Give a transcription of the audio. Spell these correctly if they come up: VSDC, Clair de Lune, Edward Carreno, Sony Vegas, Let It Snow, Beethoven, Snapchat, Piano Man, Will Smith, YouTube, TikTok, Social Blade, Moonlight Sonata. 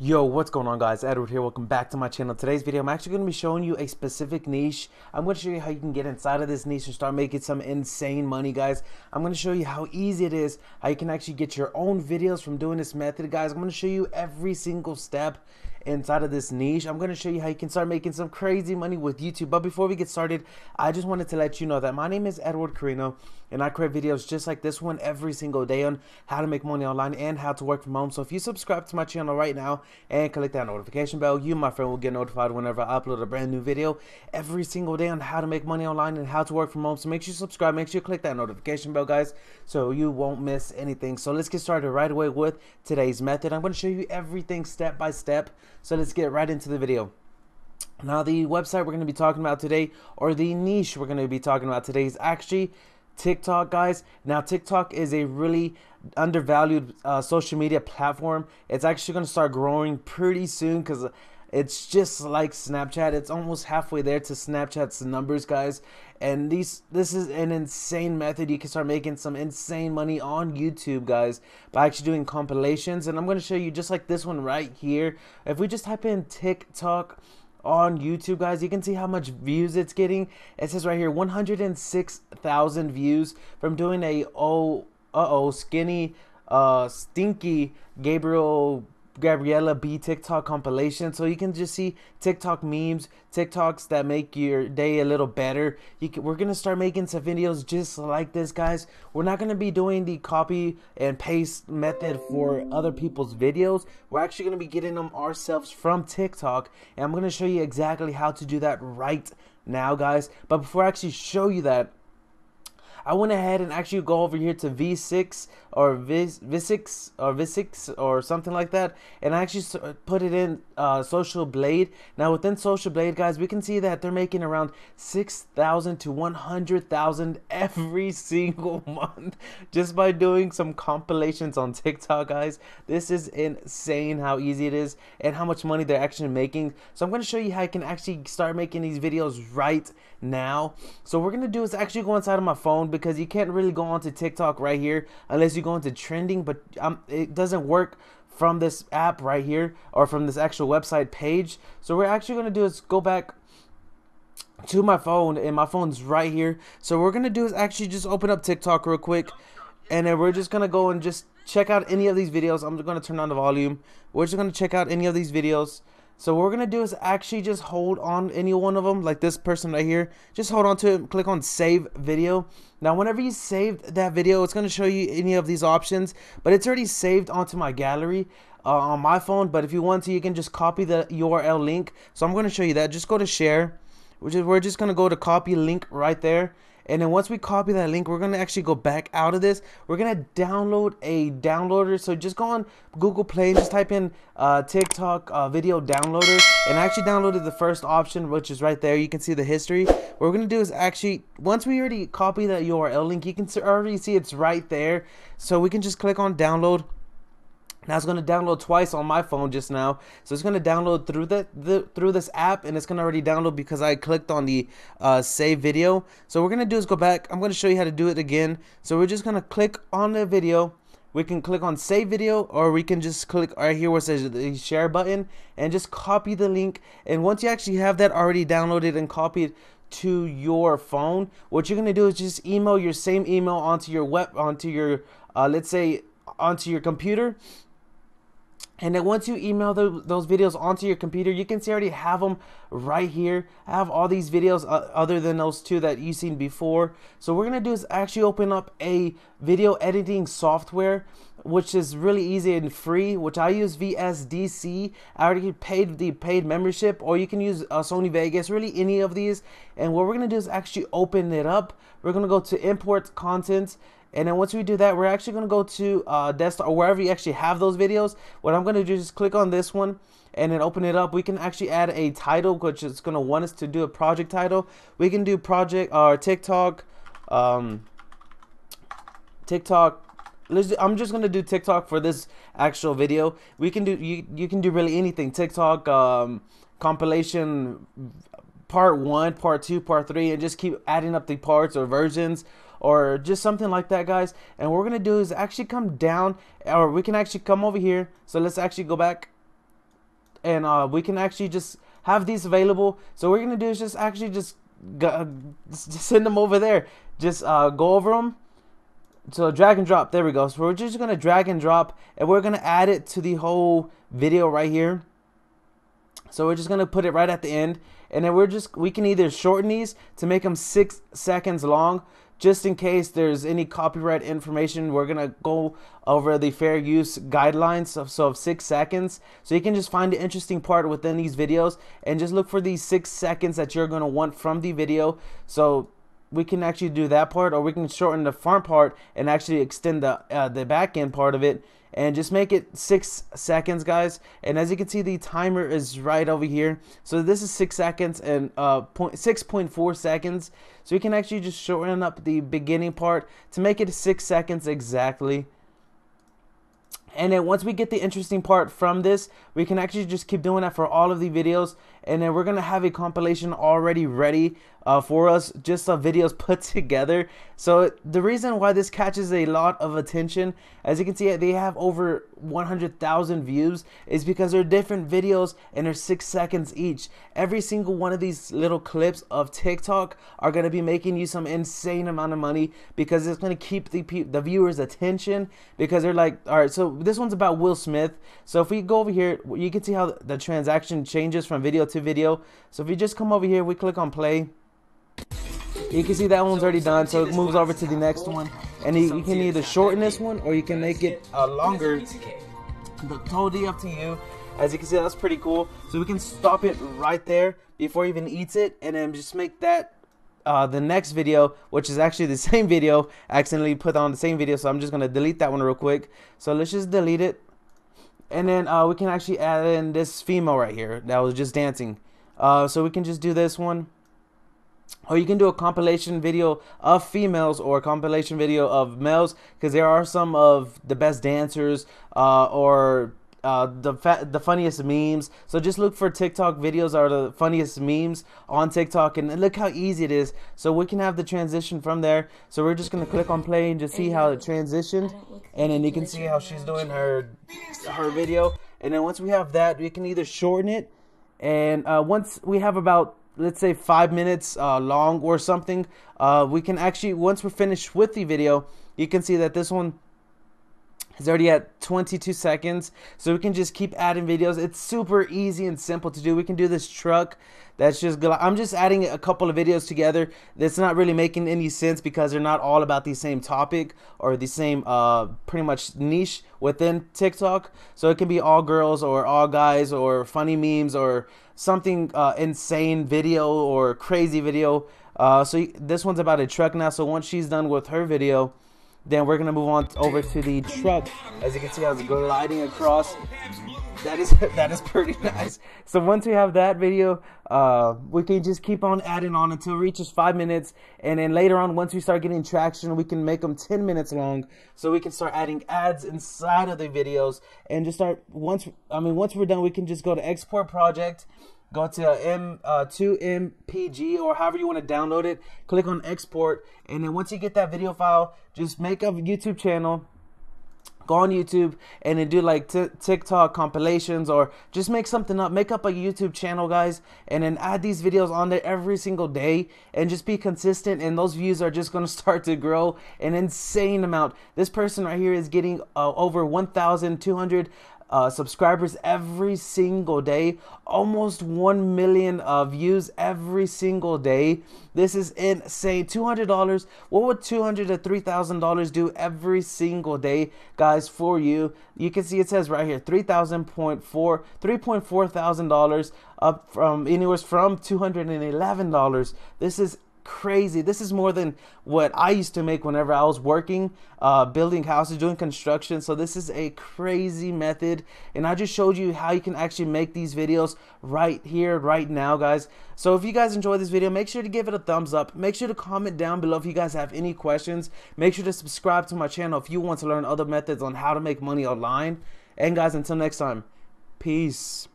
Yo, what's going on, guys? Edward here. Welcome back to my channel. Today's video, I'm actually going to be showing you a specific niche. I'm going to show you how you can get inside of this niche and start making some insane money, guys. I'm going to show you how easy it is, how you can actually get your own videos from doing this method, guys. I'm going to show you every single step inside of this niche. I'm going to show you how you can start making some crazy money with YouTube. But before we get started, I just wanted to let you know that my name is Edward Carreno, and I create videos just like this one every single day on how to make money online and how to work from home. So if you subscribe to my channel right now and click that notification bell, you, my friend, will get notified whenever I upload a brand new video every single day on how to make money online and how to work from home. So make sure you subscribe, make sure you click that notification bell, guys, so you won't miss anything. So let's get started right away with today's method. I'm going to show you everything step by step. So let's get right into the video. Now, the website we're going to be talking about today, or the niche we're going to be talking about today, is actually TikTok, guys. Now, TikTok is a really undervalued social media platform. It's actually going to start growing pretty soon because it's just like Snapchat. It's almost halfway there to Snapchat's numbers, guys. And this is an insane method. You can start making some insane money on YouTube, guys, by actually doing compilations. And I'm going to show you just like this one right here. If we just type in TikTok on YouTube, guys, you can see how much views it's getting. It says right here 106,000 views from doing a skinny stinky Gabriella B TikTok compilation. So you can just see TikTok memes, TikToks that make your day a little better. We're gonna start making some videos just like this, guys. We're not gonna be doing the copy and paste method for other people's videos. We're actually gonna be getting them ourselves from TikTok, and I'm gonna show you exactly how to do that right now, guys. But before I actually show you that, I went ahead and actually go over here to V6 or V6 or something like that, and I actually put it in Social Blade. Now, within Social Blade, guys, we can see that they're making around 6,000 to 100,000 every single month just by doing some compilations on TikTok, guys. This is insane how easy it is and how much money they're actually making. So I'm going to show you how you can actually start making these videos right now. So what we're going to do is actually go inside of my phone, because you can't really go onto TikTok right here unless you go into trending, but it doesn't work from this app right here or from this actual website page. So what we're actually going to do is go back to my phone, and my phone's right here. So what we're going to do is actually just open up TikTok real quick, and then we're just going to go and just check out any of these videos. I'm going to turn on the volume. We're just going to check out any of these videos. So what we're going to do is actually just hold on any one of them, like this person right here. Just hold on to it, click on save video. Now, whenever you save that video, it's going to show you any of these options, but it's already saved onto my gallery on my phone. But if you want to, you can just copy the URL link. So I'm going to show you that. Just go to share, which is we're just going to go to copy link right there. And then once we copy that link, we're going to actually go back out of this. We're going to download a downloader. So just go on Google Play, just type in TikTok video downloader. And I actually downloaded the first option, which is right there. You can see the history. What we're going to do is actually, once we already copy that URL link, you can already see it's right there. So we can just click on download. Now, it's going to download twice on my phone just now. So it's going to download through through this app, and it's going to already download because I clicked on the save video. So what we're going to do is go back. I'm going to show you how to do it again. So we're just going to click on the video. We can click on save video, or we can just click right here where it says the share button and just copy the link. And once you actually have that already downloaded and copied to your phone, what you're going to do is just email your same email onto your onto your computer. And then once you email those videos onto your computer, you can see I already have them right here. I have all these videos other than those two that you've seen before. So what we're going to do is actually open up a video editing software, which is really easy and free, which I use VSDC. I already paid the paid membership, or you can use Sony Vegas, really any of these. And what we're going to do is actually open it up. We're going to go to import content. And then once we do that, we're actually going to go to desktop or wherever you actually have those videos. What I'm going to do is just click on this one and then open it up. We can actually add a title, which is going to want us to do a project title. We can do project or TikTok. I'm just going to do TikTok for this actual video. We can do you can do really anything. TikTok compilation part 1, part 2, part 3, and just keep adding up the parts or versions, or just something like that, guys. And what we're gonna do is actually come down, or we can actually come over here. So let's actually go back. and we can actually just have these available. So what we're gonna do is just actually just send them over there. Just go over them. So drag and drop, there we go. So we're just gonna drag and drop, and we're gonna add it to the whole video right here. So we're just gonna put it right at the end, and then we can either shorten these to make them 6 seconds long, just in case there's any copyright information. We're gonna go over the fair use guidelines of 6 seconds. So you can just find the interesting part within these videos and just look for these 6 seconds that you're gonna want from the video. So we can actually do that part, or we can shorten the front part and actually extend the back end part of it and just make it 6 seconds, guys. And as you can see, the timer is right over here. So this is 6 seconds and 6.4 seconds. So you can actually just shorten up the beginning part to make it 6 seconds exactly. And then once we get the interesting part from this, we can actually just keep doing that for all of the videos. And then we're going to have a compilation already ready for us, just videos put together. So the reason why this catches a lot of attention, as you can see, they have over 100,000 views, is because they're different videos and they're 6 seconds each. Every single one of these little clips of TikTok are going to be making you some insane amount of money, because it's going to keep the viewers' attention, because they're like, all right, so this one's about Will Smith. So if we go over here, you can see how the transaction changes from video to video. So if you just come over here, we click on play, you can see that one's already done, so it moves over to the next one. And you can either shorten this one or you can make it longer, totally up to you. As you can see, that's pretty cool. So we can stop it right there before it even eats it, and then just make that the next video, which is actually the same video. I accidentally put on the same video, so I'm just gonna delete that one real quick. So let's just delete it, and then we can actually add in this female right here that was just dancing. So we can just do this one, or you can do a compilation video of females or a compilation video of males, because there are some of the best dancers or the funniest memes. So just look for TikTok videos are the funniest memes on TikTok, and look how easy it is. So we can have the transition from there. So we're just gonna click on play and just see how it transitioned, and then you can see how she's doing her video. And then once we have that, we can either shorten it, and once we have about, let's say, 5 minutes long or something, we can actually, once we're finished with the video, you can see that this one, it's already at 22 seconds, so we can just keep adding videos. It's super easy and simple to do. We can do this truck. That's just good. I'm just adding a couple of videos together. That's not really making any sense, because they're not all about the same topic or the same pretty much niche within TikTok. So it can be all girls or all guys or funny memes or something insane video or crazy video. So this one's about a truck now. So once she's done with her video, then we're gonna move on over to the truck. As you can see, I was gliding across. That is pretty nice. So once we have that video, we can just keep on adding on until it reaches 5 minutes, and then later on, once we start getting traction, we can make them 10 minutes long. So we can start adding ads inside of the videos, and just start once we're done, we can just go to export project, go to M2MPG, or however you want to download it, click on export, and then once you get that video file, just make a YouTube channel, go on YouTube, and then do like TikTok compilations, or just make something up, make up a YouTube channel, guys, and then add these videos on there every single day, and just be consistent, and those views are just going to start to grow an insane amount. This person right here is getting over 1,200 subscribers every single day, almost 1 million views every single day. This is insane. $200, what would $200 to $3,000 do every single day, guys, for you? You can see it says right here $3.4 thousand, up from anywhere from $211. This is crazy. This is more than what I used to make whenever I was working, building houses, doing construction. So this is a crazy method, and I just showed you how you can actually make these videos right here, right now, guys. So if you guys enjoyed this video, make sure to give it a thumbs up. Make sure to comment down below if you guys have any questions. Make sure to subscribe to my channel if you want to learn other methods on how to make money online. And guys, until next time, peace.